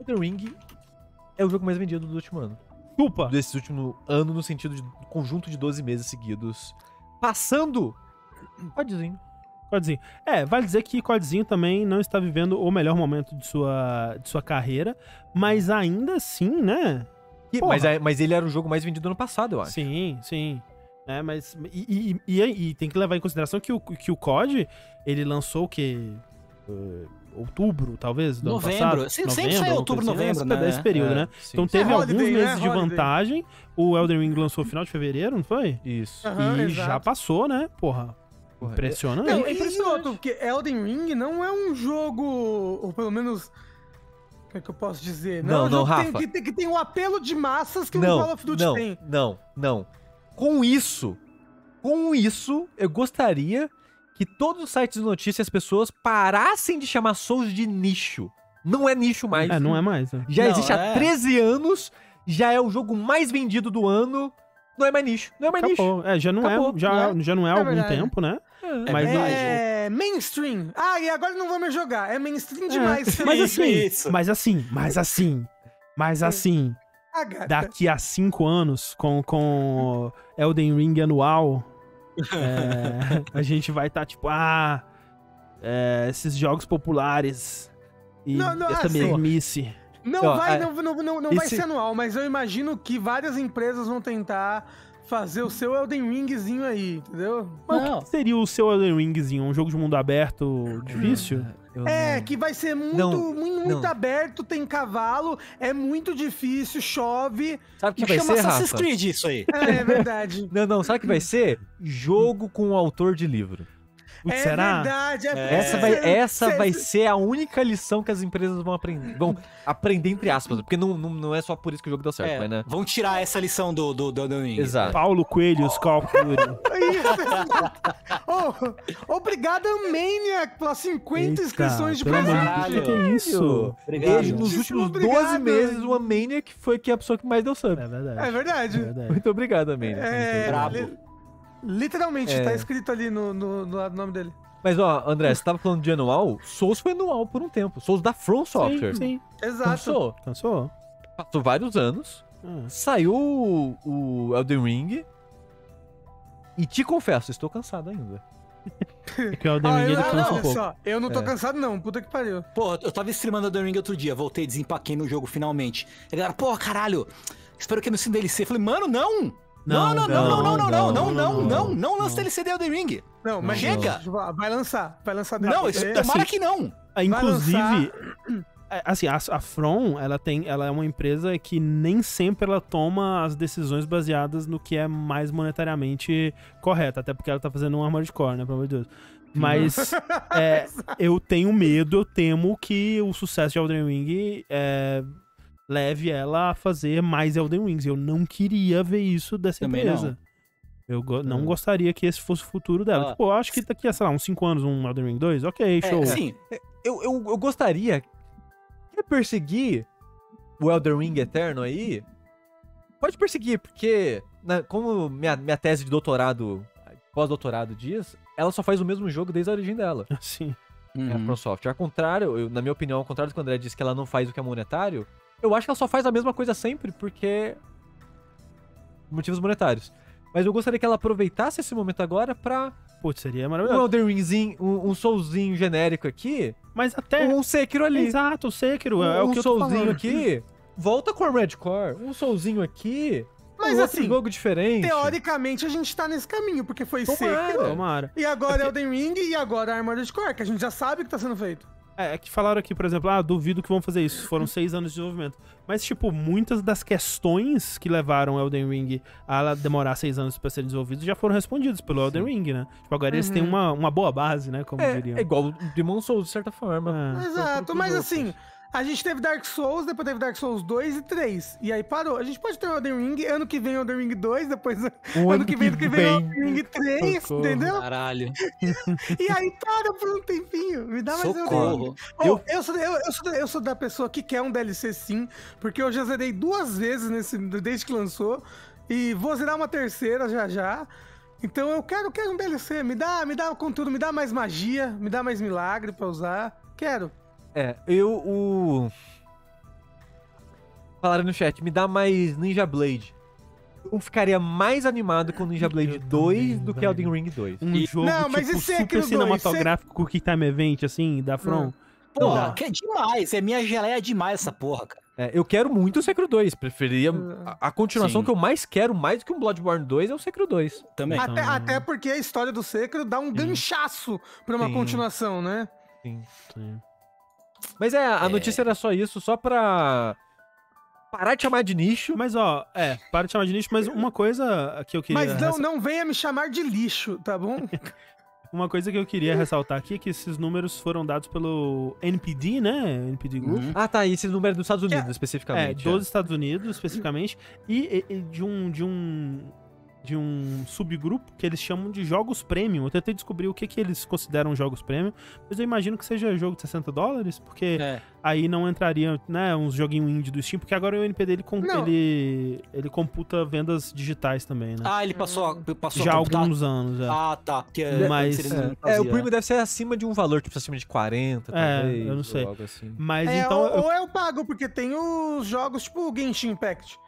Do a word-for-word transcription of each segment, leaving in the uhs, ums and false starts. Elden Ring é o jogo mais vendido do último ano. Desculpa! Desse último ano, no sentido de conjunto de doze meses seguidos. Passando Codezinho. Codezinho. É, vale dizer que Codezinho também não está vivendo o melhor momento de sua, de sua carreira, mas ainda assim, né? E, mas, mas ele era o jogo mais vendido ano passado, eu acho. Sim, sim. É, mas, e, e, e, e tem que levar em consideração que o, que o C O D, ele lançou o quê? Uh, outubro, talvez, do novembro. ano passado. Sempre novembro, sai outubro, novembro, né? Esse período, é, né? Sim. Então teve é, alguns holiday, meses né? de holiday. vantagem. O Elden Ring lançou no final de fevereiro, não foi? Isso. Uhum, e exato. já passou, né? Porra. Porra. Impressionante. Não, é impressionante, porque Elden Ring não é um jogo, ou pelo menos... O que é que eu posso dizer? Não, não, não Rafa. Tem, que, que tem um apelo de massas que não, o Call of Duty não, tem. Não, não, não. Com isso, com isso, eu gostaria que todos os sites de notícias, as pessoas parassem de chamar Souls de nicho. Não é nicho mais. É, não é mais. É. Já não, existe é. há treze anos, já é o jogo mais vendido do ano. Não é mais nicho, não é mais Acabou. nicho. É, já não Acabou, é, já, né? já não é há é algum verdade. tempo, né? É, mas é, é mainstream. Ah, e agora não vou mais jogar. É mainstream demais. É. Mas, assim, isso. mas assim, mas assim, mas assim, mas assim, daqui a cinco anos, com, com Elden Ring anual, é, a gente vai estar tá, tipo, ah, é, esses jogos populares e não, não, essa assim, mesmice. Não, então, vai, é, não, não, não, não esse... vai ser anual, mas eu imagino que várias empresas vão tentar... fazer o seu Elden Ringzinho aí, entendeu? Não. O que seria o seu Elden Ringzinho? Um jogo de mundo aberto difícil? Eu é, não. que vai ser muito, não, muito, muito não. aberto, tem cavalo, é muito difícil, chove. Sabe o que vai chama ser, Assassin's Rafa? Creed isso aí. É, é verdade. Não, não, sabe o que vai ser? Jogo com o autor de livro. Putz, é será? Verdade, é verdade. Essa, vai, essa vai ser a única lição que as empresas vão aprender. Vão aprender, entre aspas, porque não, não, não é só por isso que o jogo deu certo, é, mas, né? Vão tirar essa lição do do, do, do Exato. Paulo Coelho, oh. Call of Duty. oh, obrigado, Maniac, pelas cinquenta Eita, inscrições de presente. Que é isso? Obrigado. E, nos últimos obrigado. doze meses, o Maniac foi que a pessoa que mais deu sub. É verdade. É verdade. É verdade. Muito obrigado, Maniac. É... Bravo. Literalmente, é. tá escrito ali no, no, no nome dele. Mas ó, André, você tava falando de anual? Souls foi anual por um tempo. Souls da From Software. Sim, sim. Exato. Cansou. Cansou. Passou vários anos. Hum. Saiu o Elden Ring. E te confesso, estou cansado ainda. Porque o Elden Ring ah, eu, não, um pouco. Só, eu não tô é. cansado não, puta que pariu. Pô, eu tava streamando Elden Ring outro dia, voltei, desempaquei no jogo finalmente. A galera, pô, caralho, espero que eu me sinta D L C. Eu falei, mano, não! Não, não, não, não, não, não, não, não, não, não lança D L C de Elden Ring. Não, mas chega. Vai lançar, vai lançar D L C. Não, isso, tomara que não. Inclusive, assim, a From, ela tem, ela é uma empresa que nem sempre ela toma as decisões baseadas no que é mais monetariamente correto, até porque ela tá fazendo um Armored Core, né, pelo amor de Deus. Mas é, eu tenho medo, eu temo que o sucesso de Elden Ring é... leve ela a fazer mais Elden Rings. Eu não queria ver isso dessa Também empresa. Não. Eu go- não gostaria que esse fosse o futuro dela. Ah. Tipo, eu acho que daqui a, sei lá, uns cinco anos, um Elden Ring dois, ok, show. É, sim, eu, eu, eu gostaria de perseguir o Elden Ring Eterno aí. Pode perseguir, porque, na, como minha, minha tese de doutorado, pós-doutorado diz, ela só faz o mesmo jogo desde a origem dela. Sim. Uhum. É a From Software. Ao contrário, eu, na minha opinião, ao contrário do que o André disse que ela não faz o que é monetário, eu acho que ela só faz a mesma coisa sempre, porque... motivos monetários. Mas eu gostaria que ela aproveitasse esse momento agora pra... Putz, seria maravilhoso. Um Elden Ringzinho, um, um Soulzinho genérico aqui. Mas até... Um Sekiro ali. Exato, o Sekiro. Um, é o que um eu tô Soulzinho falando. aqui. Volta com o Armored Core. Um Soulzinho aqui. Mas um assim... jogo diferente. Teoricamente, a gente tá nesse caminho, porque foi Tomara. Sekiro. Tomara. E agora é porque... Elden Ring e agora Armored Core, que a gente já sabe que tá sendo feito. É, que falaram aqui, por exemplo, ah, duvido que vão fazer isso, foram seis anos de desenvolvimento. Mas, tipo, muitas das questões que levaram Elden Ring a demorar seis anos pra serem desenvolvidos já foram respondidas pelo Elden Ring, né? Tipo, agora uhum. eles têm uma, uma boa base, né, como é, diriam. É igual o Demon's Souls, de certa forma. É. Exato, mas assim, a gente teve Dark Souls, depois teve Dark Souls dois e três, e aí parou. A gente pode ter Elden Ring, ano que vem Elden Ring dois, depois o ano que vem, que vem Elden Ring três, Socorro. entendeu? Caralho. E aí para por um tempinho, me dá mais Socorro. Elden Ring. Oh, eu... Eu, sou, eu, eu, sou, eu sou da pessoa que quer um D L C sim, porque eu já zerei duas vezes nesse, desde que lançou, e vou zerar uma terceira já já. Então eu quero, quero um D L C, me dá, me dá conteúdo, me dá mais magia, me dá mais milagre pra usar, quero. É, eu, o... Falaram no chat, me dá mais Ninja Blade. Eu ficaria mais animado com Ninja Blade dois do que Elden Ring dois. Um e... jogo não, mas tipo, esse super é cinematográfico, é... Quick Time Event, assim, da From. Porra, que é demais. É minha geleia demais essa porra, cara. É, eu quero muito o Sekiro dois. Preferia... A, a continuação Sim. que eu mais quero, mais do que um Bloodborne dois, é o Sekiro dois. Também. Até, então... até porque a história do Sekiro dá um Sim. ganchaço pra uma Sim. continuação, né? Sim. Sim. Mas é, a é... notícia era só isso, só pra... Parar de chamar de nicho. Mas, ó, é, para de chamar de nicho, mas uma coisa que eu queria... Mas não, não venha me chamar de lixo, tá bom? Uma coisa que eu queria ressaltar aqui é que esses números foram dados pelo N P D, né? N P D Group. Uhum. Ah, tá, e esse número é dos Estados Unidos, é, especificamente. É, dos é. Estados Unidos, especificamente, e, e de um... De um... de um subgrupo que eles chamam de jogos premium. Eu tentei descobrir o que, que eles consideram jogos premium, mas eu imagino que seja jogo de sessenta dólares, porque é. aí não entraria, né, uns joguinhos indie do Steam, porque agora o N P D ele, ele, ele computa vendas digitais também, né? Ah, ele passou, passou já há alguns anos, já. Ah, tá. Que é, mas, é, é, o premium deve ser acima de um valor, tipo acima de quarenta, talvez. É, eu não sei. Ou, assim. Mas, é, então, ou, eu... ou eu pago, porque tem os jogos tipo Genshin Impact.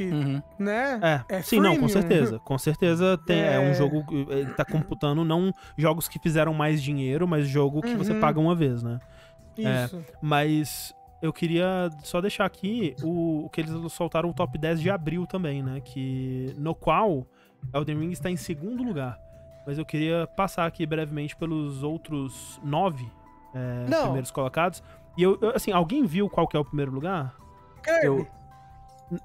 Uhum. Né? É. É Sim, premium. Não, com certeza. Com certeza tem, é... é um jogo que ele tá computando não jogos que fizeram mais dinheiro, mas jogo que uhum. você paga uma vez, né? Isso. É, mas eu queria só deixar aqui o, o que eles soltaram o top dez de abril também, né? Que, no qual Elden Ring está em segundo lugar. Mas eu queria passar aqui brevemente pelos outros nove é, primeiros colocados. E eu, eu, assim, alguém viu qual que é o primeiro lugar? Kirby. Eu...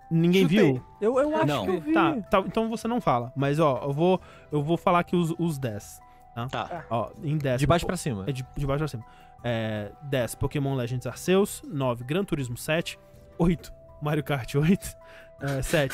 Ninguém Chutei. viu? Eu, eu acho não. que eu vi. Tá, tá, então você não fala. Mas, ó, eu vou, eu vou falar aqui os, os dez. Tá? Tá. Ó, em dez. De baixo pra cima. É de, de baixo pra cima. É, dez, Pokémon Legends Arceus. nove, Gran Turismo sete. oito, Mario Kart oito. É, sete,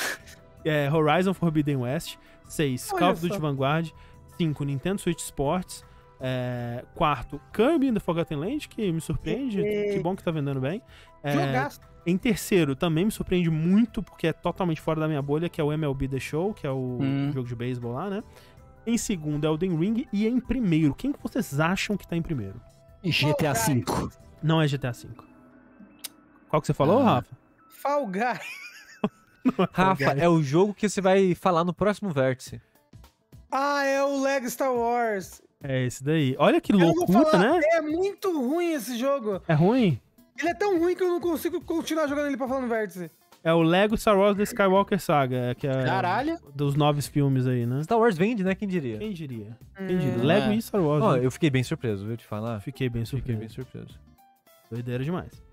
é, Horizon Forbidden West. seis, Call of Duty Vanguard. cinco, Nintendo Switch Sports. É, quarto, Kirby and the Forgotten Land, que me surpreende. E... Que bom que tá vendendo bem. É, Jogaço. Em terceiro, também me surpreende muito, porque é totalmente fora da minha bolha, que é o M L B The Show, que é o hum. jogo de beisebol lá, né? Em segundo, é o Elden Ring. E em primeiro, quem que vocês acham que tá em primeiro? G T A V. Não é G T A V. Qual que você falou, ah. Rafa? Fall Guys. É Rafa, Fall Guys. É o jogo que você vai falar no próximo Vértice. Ah, é o Lego Star Wars. É esse daí. Olha que loucura, né? É muito ruim esse jogo. É ruim? Ele é tão ruim que eu não consigo continuar jogando ele pra falar no Vértice. É o Lego Star Wars The Skywalker Saga, que é Caralho. dos novos filmes aí, né? Star Wars vende, né? Quem diria? Quem diria? Hum, Quem diria? Lego é. e Star Wars. Ó, né? Eu fiquei bem surpreso, viu, te falar? Fiquei bem surpreso. Fiquei bem surpreso. Doideira demais.